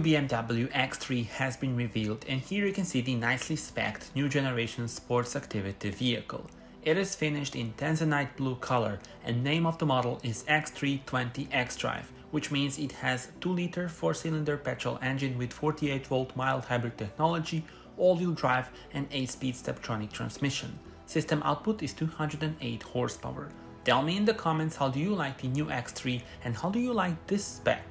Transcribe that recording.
new BMW X3 has been revealed, and here you can see the nicely specced new generation sports activity vehicle. It is finished in Tanzanite Blue color, and name of the model is X3 X-Drive, which means it has 2-liter 4-cylinder petrol engine with 48-volt mild hybrid technology, all-wheel drive and 8-speed steptronic transmission. System output is 208 horsepower. Tell me in the comments, how do you like the new X3 and how do you like this spec?